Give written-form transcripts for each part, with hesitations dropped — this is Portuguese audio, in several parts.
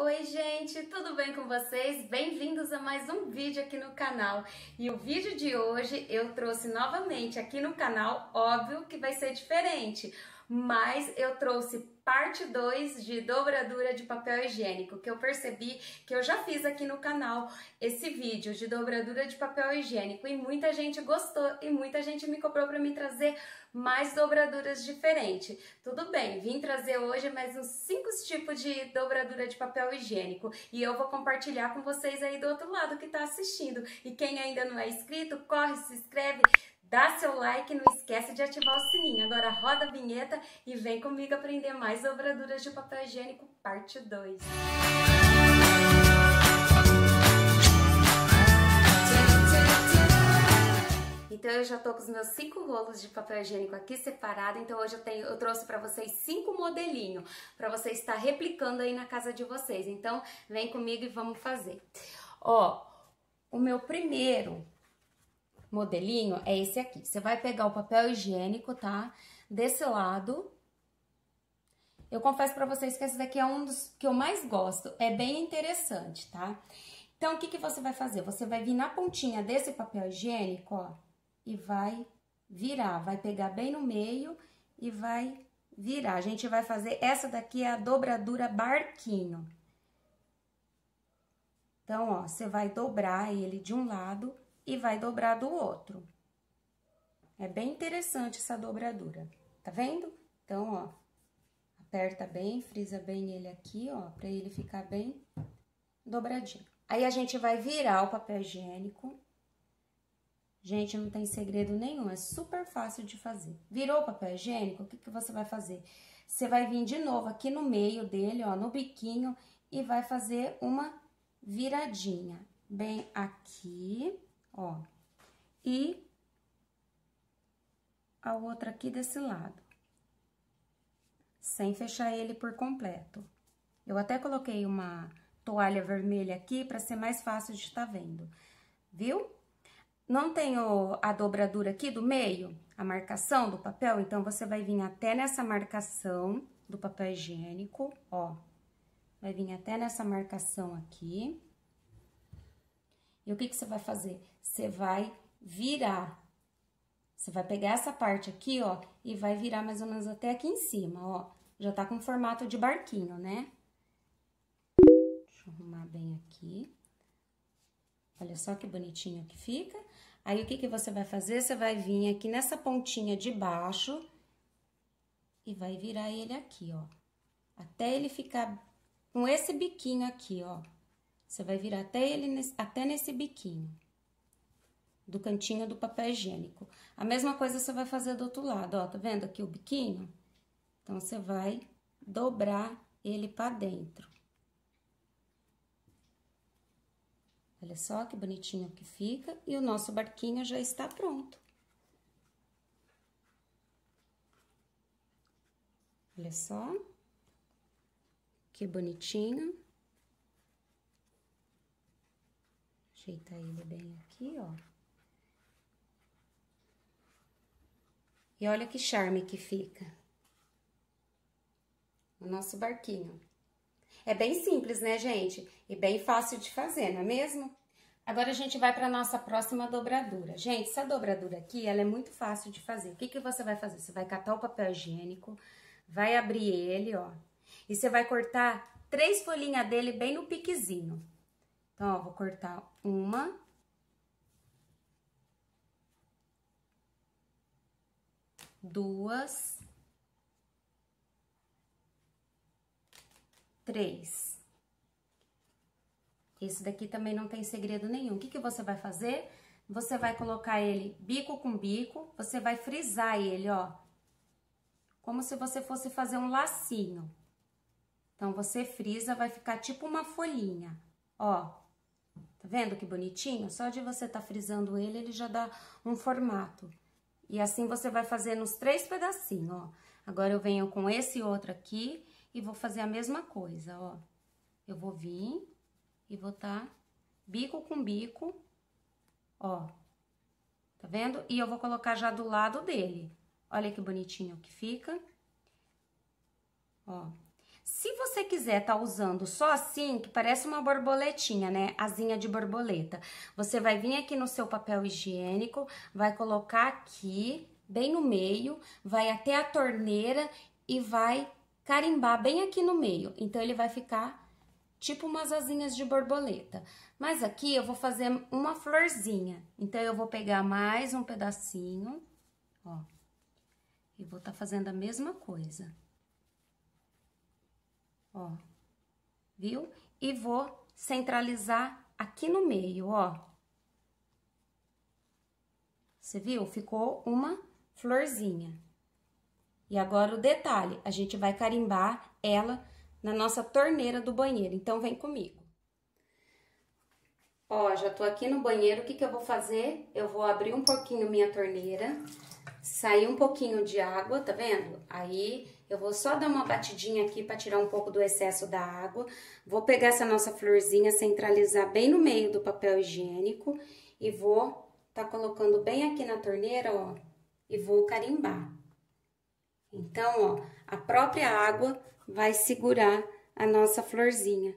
Oi gente, tudo bem com vocês? Bem-vindos a mais um vídeo aqui no canal. E o vídeo de hoje eu trouxe novamente aqui no canal, óbvio que vai ser diferente, mas eu trouxe parte 2 de dobradura de papel higiênico, que eu percebi que eu já fiz aqui no canal esse vídeo de dobradura de papel higiênico e muita gente gostou e muita gente me cobrou para me trazer mais dobraduras diferentes. Tudo bem, vim trazer hoje mais uns 5 tipos de dobradura de papel higiênico e eu vou compartilhar com vocês aí do outro lado que está assistindo. E quem ainda não é inscrito, corre, se inscreve, dá seu like e não esquece de ativar o sininho. Agora roda a vinheta e vem comigo aprender mais dobraduras de papel higiênico, parte 2. Então eu já tô com os meus 5 rolos de papel higiênico aqui separado, então hoje eu trouxe pra vocês 5 modelinhos, pra vocês estar replicando aí na casa de vocês. Então vem comigo e vamos fazer. Ó, o meu primeiro modelinho é esse aqui. Você vai pegar o papel higiênico, tá? Desse lado. Eu confesso pra vocês que esse daqui é um dos que eu mais gosto, é bem interessante, tá? Então o que que você vai fazer? Você vai vir na pontinha desse papel higiênico, ó, e vai virar, vai pegar bem no meio e vai virar. A gente vai fazer, essa daqui é a dobradura barquinho. Então, ó, você vai dobrar ele de um lado e vai dobrar do outro. É bem interessante essa dobradura, tá vendo? Então, ó, aperta bem, frisa bem ele aqui, ó, pra ele ficar bem dobradinho. Aí a gente vai virar o papel higiênico. Gente, não tem segredo nenhum, é super fácil de fazer. Virou o papel higiênico, o que que você vai fazer? Você vai vir de novo aqui no meio dele, ó, no biquinho, e vai fazer uma viradinha. Bem aqui, ó, e a outra aqui desse lado. Sem fechar ele por completo. Eu até coloquei uma toalha vermelha aqui pra ser mais fácil de estar vendo, viu? Não tenho a dobradura aqui do meio, a marcação do papel, então você vai vir até nessa marcação do papel higiênico, ó. Vai vir até nessa marcação aqui. E o que que você vai fazer? Você vai virar. Você vai pegar essa parte aqui, ó, e vai virar mais ou menos até aqui em cima, ó. Já tá com formato de barquinho, né? Deixa eu arrumar bem aqui. Olha só que bonitinho que fica. Aí, o que que você vai fazer? Você vai vir aqui nessa pontinha de baixo e vai virar ele aqui, ó. Até ele ficar com esse biquinho aqui, ó. Você vai virar até ele até nesse biquinho do cantinho do papel higiênico. A mesma coisa você vai fazer do outro lado, ó. Tá vendo aqui o biquinho? Então, você vai dobrar ele pra dentro. Olha só que bonitinho que fica e o nosso barquinho já está pronto. Olha só, que bonitinho. Ajeita ele bem aqui, ó. E olha que charme que fica o nosso barquinho. É bem simples, né, gente? E bem fácil de fazer, não é mesmo? Agora a gente vai para nossa próxima dobradura. Gente, essa dobradura aqui, ela é muito fácil de fazer. O que que você vai fazer? Você vai catar o papel higiênico, vai abrir ele, ó. E você vai cortar 3 folhinhas dele bem no piquezinho. Então, ó, vou cortar uma. Duas. 3. Esse daqui também não tem segredo nenhum. O que que você vai fazer? Você vai colocar ele bico com bico, você vai frisar ele, ó. Como se você fosse fazer um lacinho. Então, você frisa, vai ficar tipo uma folhinha, ó. Tá vendo que bonitinho? Só de você tá frisando ele, ele já dá um formato. E assim você vai fazer nos 3 pedacinhos, ó. Agora eu venho com esse outro aqui. E vou fazer a mesma coisa, ó. Eu vou vir e vou tá bico com bico, ó. Tá vendo? E eu vou colocar já do lado dele. Olha que bonitinho que fica. Ó. Se você quiser tá usando só assim, que parece uma borboletinha, né? Asinha de borboleta. Você vai vir aqui no seu papel higiênico, vai colocar aqui, bem no meio, vai até a torneira e vai carimbar bem aqui no meio. Então, ele vai ficar tipo umas asinhas de borboleta. Mas aqui eu vou fazer uma florzinha. Então, eu vou pegar mais um pedacinho, ó. E vou tá fazendo a mesma coisa. Ó, viu? E vou centralizar aqui no meio, ó. Você viu? Ficou uma florzinha. E agora o detalhe, a gente vai carimbar ela na nossa torneira do banheiro, então vem comigo. Ó, já tô aqui no banheiro, o que que eu vou fazer? Eu vou abrir um pouquinho minha torneira, sair um pouquinho de água, tá vendo? Aí eu vou só dar uma batidinha aqui para tirar um pouco do excesso da água. Vou pegar essa nossa florzinha, centralizar bem no meio do papel higiênico e vou tá colocando bem aqui na torneira, ó, e vou carimbar. Então, ó, a própria água vai segurar a nossa florzinha.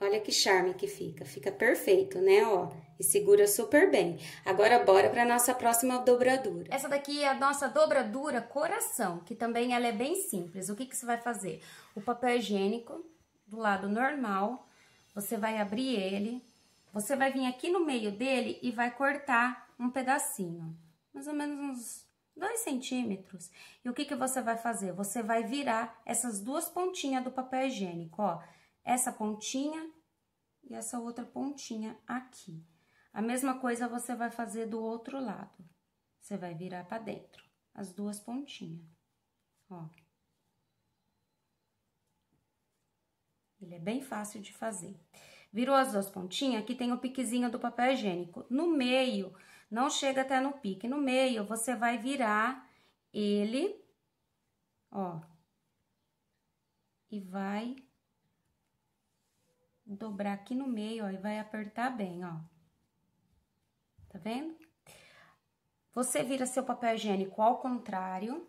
Olha que charme que fica, fica perfeito, né, ó? E segura super bem. Agora, bora para nossa próxima dobradura. Essa daqui é a nossa dobradura coração, que também ela é bem simples. O que que você vai fazer? O papel higiênico, do lado normal, você vai abrir ele, você vai vir aqui no meio dele e vai cortar um pedacinho, mais ou menos uns 2 centímetros. E o que que você vai fazer? Você vai virar essas duas pontinhas do papel higiênico, ó. Essa pontinha e essa outra pontinha aqui. A mesma coisa você vai fazer do outro lado. Você vai virar pra dentro, as duas pontinhas, ó. Ele é bem fácil de fazer. Virou as duas pontinhas, aqui tem o piquezinho do papel higiênico. No meio, não chega até no pique. No meio, você vai virar ele, ó. E vai dobrar aqui no meio, ó, e vai apertar bem, ó. Tá vendo? Você vira seu papel higiênico ao contrário.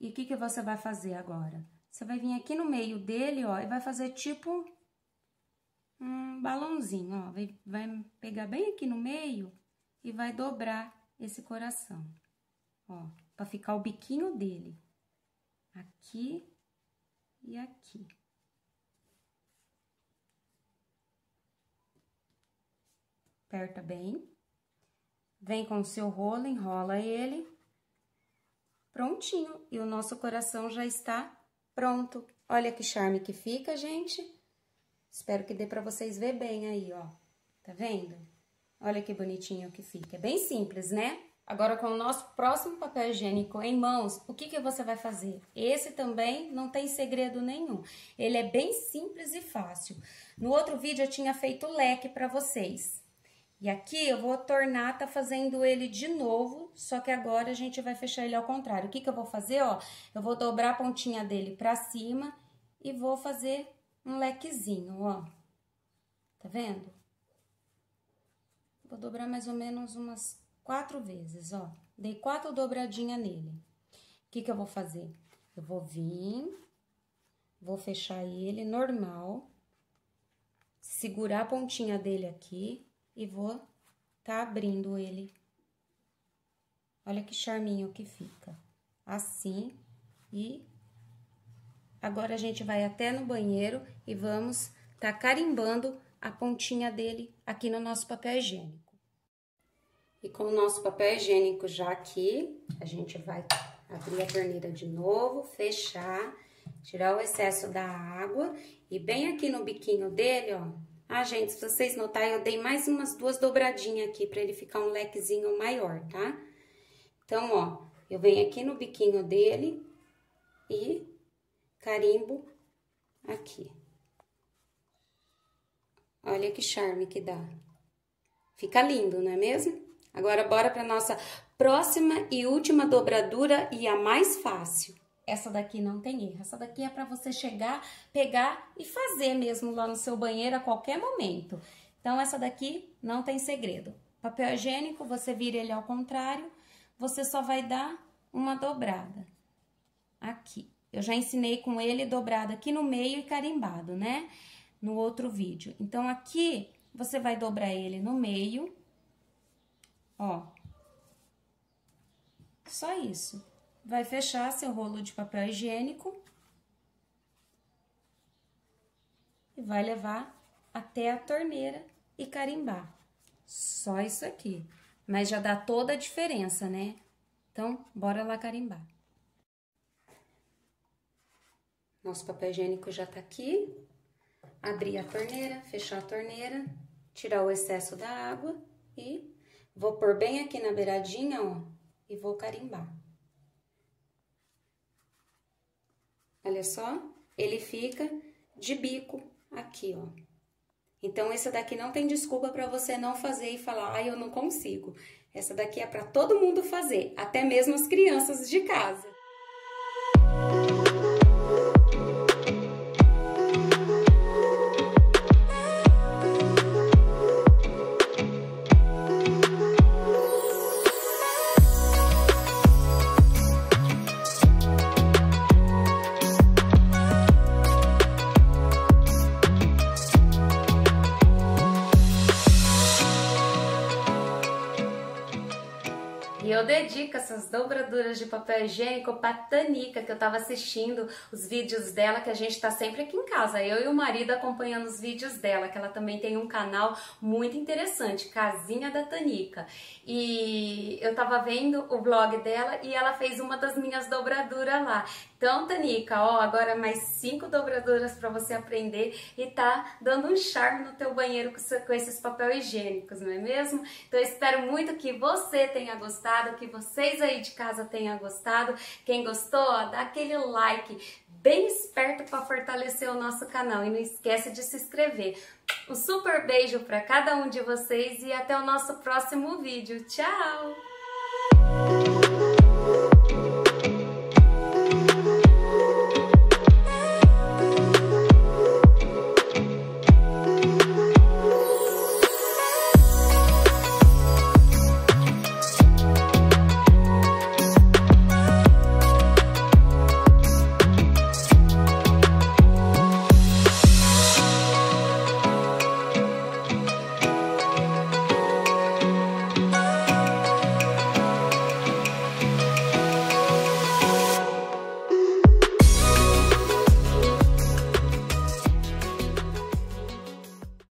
E o que que você vai fazer agora? Você vai vir aqui no meio dele, ó, e vai fazer tipo um balãozinho, ó. Vai pegar bem aqui no meio e vai dobrar esse coração, ó, pra ficar o biquinho dele. Aqui e aqui. Aperta bem, vem com o seu rolo, enrola ele, prontinho. E o nosso coração já está pronto. Olha que charme que fica, gente. Espero que dê pra vocês ver bem aí, ó. Tá vendo? Olha que bonitinho que fica. É bem simples, né? Agora, com o nosso próximo papel higiênico em mãos, o que que você vai fazer? Esse também não tem segredo nenhum. Ele é bem simples e fácil. No outro vídeo, eu tinha feito leque pra vocês. E aqui eu vou tornar, tá fazendo ele de novo, só que agora a gente vai fechar ele ao contrário. O que que eu vou fazer, ó? Eu vou dobrar a pontinha dele pra cima e vou fazer um lequezinho, ó. Tá vendo? Vou dobrar mais ou menos umas 4 vezes, ó. Dei 4 dobradinhas nele. O que que eu vou fazer? Eu vou vir, vou fechar ele normal, segurar a pontinha dele aqui. E vou tá abrindo ele. Olha que charminho que fica. Assim. E agora a gente vai até no banheiro e vamos tá carimbando a pontinha dele aqui no nosso papel higiênico. E com o nosso papel higiênico já aqui, a gente vai abrir a torneira de novo, fechar, tirar o excesso da água. E bem aqui no biquinho dele, ó. Ah, gente, se vocês notarem, eu dei mais umas 2 dobradinhas aqui pra ele ficar um lequezinho maior, tá? Então, ó, eu venho aqui no biquinho dele e carimbo aqui. Olha que charme que dá. Fica lindo, não é mesmo? Agora, bora pra nossa próxima e última dobradura e a mais fácil. Essa daqui não tem erro, essa daqui é pra você chegar, pegar e fazer mesmo lá no seu banheiro a qualquer momento. Então, essa daqui não tem segredo. Papel higiênico, você vira ele ao contrário, você só vai dar uma dobrada aqui. Eu já ensinei com ele dobrado aqui no meio e carimbado, né? No outro vídeo. Então, aqui, você vai dobrar ele no meio, ó. Só isso. Vai fechar seu rolo de papel higiênico. E vai levar até a torneira e carimbar. Só isso aqui. Mas já dá toda a diferença, né? Então, bora lá carimbar. Nosso papel higiênico já tá aqui. Abrir a torneira, fechar a torneira, tirar o excesso da água e vou pôr bem aqui na beiradinha, ó, e vou carimbar. Olha só, ele fica de bico aqui, ó. Então, essa daqui não tem desculpa pra você não fazer e falar, ai, eu não consigo. Essa daqui é pra todo mundo fazer, até mesmo as crianças de casa. Dedico essas dobraduras de papel higiênico pra Tanica, que eu tava assistindo os vídeos dela, que a gente tá sempre aqui em casa, eu e o marido acompanhando os vídeos dela, que ela também tem um canal muito interessante, Casinha da Tanica, e eu tava vendo o blog dela e ela fez uma das minhas dobraduras lá. Então, Tanica, ó, agora mais 5 dobraduras pra você aprender e tá dando um charme no teu banheiro com esses papéis higiênicos, não é mesmo? Então, eu espero muito que você tenha gostado, que vocês aí de casa tenham gostado. Quem gostou, ó, dá aquele like bem esperto pra fortalecer o nosso canal e não esquece de se inscrever. Um super beijo pra cada um de vocês e até o nosso próximo vídeo. Tchau!